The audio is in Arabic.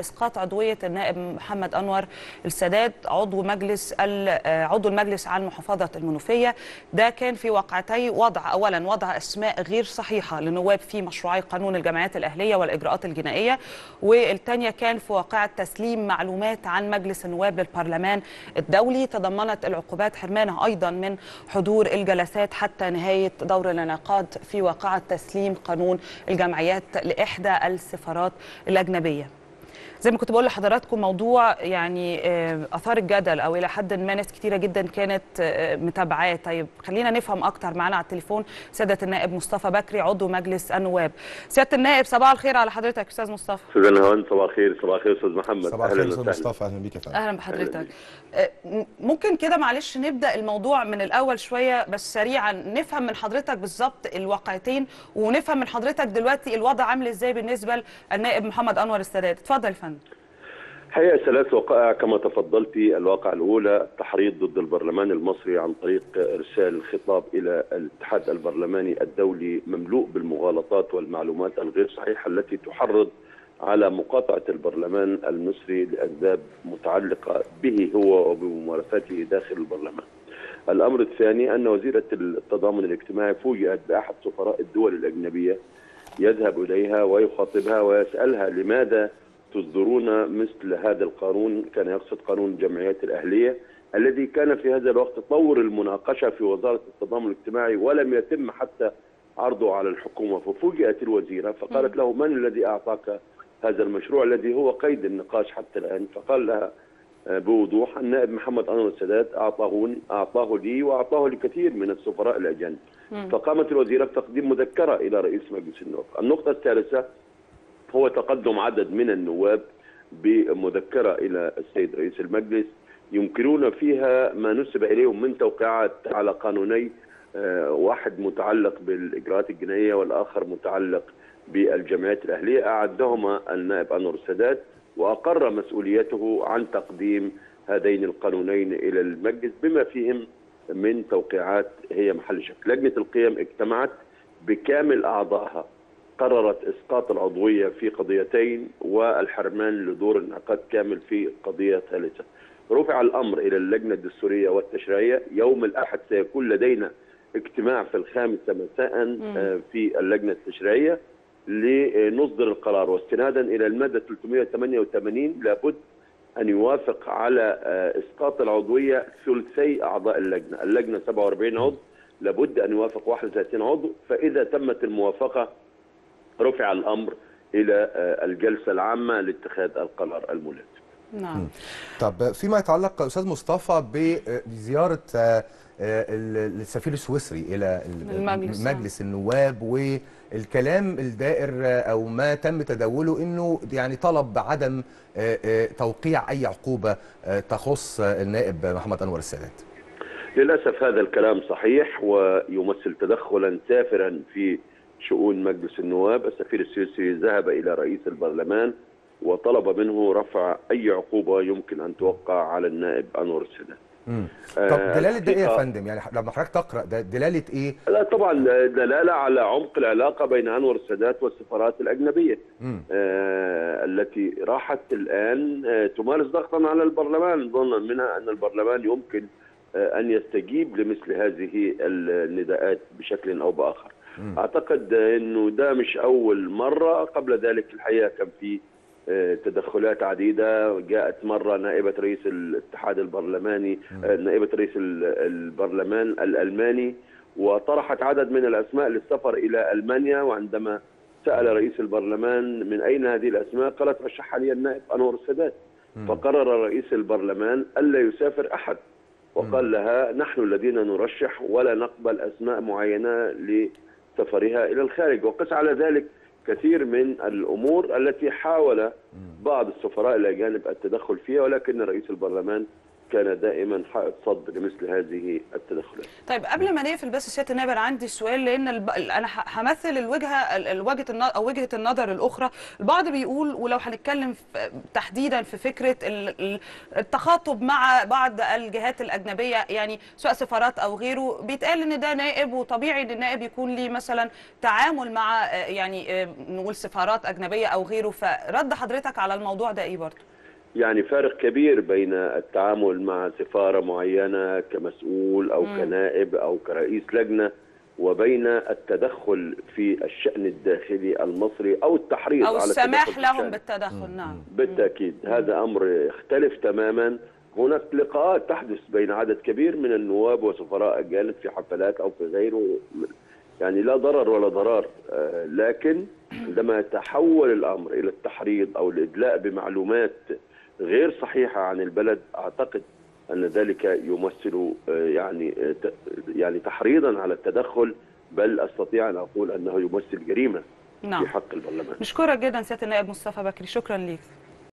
إسقاط عضوية النائب محمد أنور السادات عضو المجلس عن محافظة المنوفية. ده كان في واقعتي أولا وضع أسماء غير صحيحة لنواب في مشروعي قانون الجمعيات الأهلية والإجراءات الجنائية، والثانية كان في واقعة تسليم معلومات عن مجلس النواب للبرلمان الدولي تضمنت العقوبات حرمانه أيضا من حضور الجلسات حتى نهاية دور الانعقاد في واقعة تسليم قانون الجمعيات لإحدى السفارات الأجنبية. زي ما كنت بقول لحضراتكم موضوع يعني أثار الجدل أو إلى حد ما ناس كتيرة جدا كانت متابعاه. طيب خلينا نفهم أكتر. معانا على التليفون سيادة النائب مصطفى بكري عضو مجلس النواب. سيادة النائب صباح الخير على حضرتك أستاذ مصطفى. أستاذ نهاوند صباح الخير. صباح الخير أستاذ محمد. صباح الخير أستاذ مصطفى، أهلا بيك. أهلا بحضرتك. ممكن كده معلش نبدأ الموضوع من الأول شوية بس سريعا نفهم من حضرتك بالظبط الواقعتين ونفهم من حضرتك دلوقتي الوضع عامل إزاي بالنسبة للنائب محمد أنور السادات. اتفضل يا فندم. الحقيقة ثلاث وقائع كما تفضلتي. الواقعة الأولى التحريض ضد البرلمان المصري عن طريق إرسال خطاب إلى الاتحاد البرلماني الدولي مملوء بالمغالطات والمعلومات الغير صحيحة التي تحرض على مقاطعة البرلمان المصري لأسباب متعلقة به هو وبممارساته داخل البرلمان. الأمر الثاني أن وزيرة التضامن الاجتماعي فوجئت بأحد سفراء الدول الأجنبية يذهب إليها ويخاطبها ويسألها لماذا تصدرون مثل هذا القانون، كان يقصد قانون الجمعيات الأهلية الذي كان في هذا الوقت طور المناقشة في وزارة التضامن الاجتماعي ولم يتم حتى عرضه على الحكومة. ففوجئت الوزيرة فقالت له من الذي أعطاك هذا المشروع الذي هو قيد النقاش حتى الآن؟ فقال لها بوضوح النائب محمد أنور السادات أعطاه لي وأعطاه لكثير من السفراء الأجانب. فقامت الوزيرة بتقديم مذكرة إلى رئيس مجلس النواب. النقطة الثالثة هو تقدم عدد من النواب بمذكرة إلى السيد رئيس المجلس ينكرون فيها ما نسب إليهم من توقيعات على قانوني، واحد متعلق بالإجراءات الجنائية والآخر متعلق بالجمعيات الأهلية، أعدهما النائب أنور السادات وأقر مسؤوليته عن تقديم هذين القانونين إلى المجلس بما فيهم من توقيعات هي محل شك. لجنة القيم اجتمعت بكامل أعضائها، قررت إسقاط العضوية في قضيتين والحرمان لدور انعقاد كامل في قضية ثالثة. رفع الأمر إلى اللجنة الدستورية والتشريعية. يوم الأحد سيكون لدينا اجتماع في 5 مساء في اللجنة التشريعية لنصدر القرار، واستنادا إلى المادة 388 لابد أن يوافق على إسقاط العضوية ثلثي أعضاء اللجنة. اللجنة 47 عضو، لابد أن يوافق 31 عضو، فإذا تمت الموافقة رفع الأمر إلى الجلسة العامة لاتخاذ القرار المناسب. نعم. طب فيما يتعلق أستاذ مصطفى بزيارة السفير السويسري إلى مجلس النواب والكلام الدائر أو ما تم تداوله أنه يعني طلب عدم توقيع أي عقوبة تخص النائب محمد أنور السادات. للأسف هذا الكلام صحيح ويمثل تدخلا سافرا في شؤون مجلس النواب. السفير السويسري ذهب إلى رئيس البرلمان وطلب منه رفع أي عقوبة يمكن أن توقع على النائب أنور السادات. طب دلالة ده إيه يا فندم؟ يعني لما حضرتك تقرأ ده دلالة إيه؟ لا طبعا دلالة على عمق العلاقة بين أنور السادات والسفارات الأجنبية التي راحت الآن تمارس ضغطا على البرلمان ظنا منها أن البرلمان يمكن أن يستجيب لمثل هذه النداءات بشكل أو بآخر. أعتقد أنه ده مش أول مرة، قبل ذلك الحقيقة كان في تدخلات عديدة. جاءت مرة نائبة رئيس الاتحاد البرلماني نائبة رئيس البرلمان الألماني وطرحت عدد من الأسماء للسفر إلى ألمانيا، وعندما سأل رئيس البرلمان من أين هذه الأسماء قالت رشحها لي النائب أنور السادات. فقرر رئيس البرلمان ألا يسافر أحد وقال لها نحن الذين نرشح ولا نقبل أسماء معينة ل سفرها إلى الخارج. وقس على ذلك كثير من الأمور التي حاول بعض السفراء الأجانب التدخل فيها، ولكن رئيس البرلمان كان دائما حائط صد لمثل هذه التدخلات. طيب قبل ما نقفل بس سياده النائب عندي سؤال، لان انا همثل وجهه النظر الاخرى. البعض بيقول، ولو هنتكلم تحديدا في فكره التخاطب مع بعض الجهات الاجنبيه، يعني سواء سفارات او غيره، بيتقال ان ده نائب وطبيعي ان النائب يكون ليه مثلا تعامل مع يعني نقول سفارات اجنبيه او غيره، فرد حضرتك على الموضوع ده ايه برضه؟ يعني فارق كبير بين التعامل مع سفارة معينة كمسؤول أو كنائب أو كرئيس لجنة، وبين التدخل في الشأن الداخلي المصري أو التحريض أو على السماح لهم بالتدخل. نعم بالتأكيد هذا أمر يختلف تماما. هناك لقاءات تحدث بين عدد كبير من النواب وسفراء أجانب في حفلات أو في غيره، يعني لا ضرر ولا ضرار، لكن عندما يتحول الأمر إلى التحريض أو الإدلاء بمعلومات غير صحيحة عن البلد، أعتقد أن ذلك يمثل يعني تحريضا على التدخل، بل أستطيع أن أقول أنه يمثل جريمة. نعم. في حق البرلمان. نشكرك جدا سيادة النائب مصطفى بكري، شكرا ليك.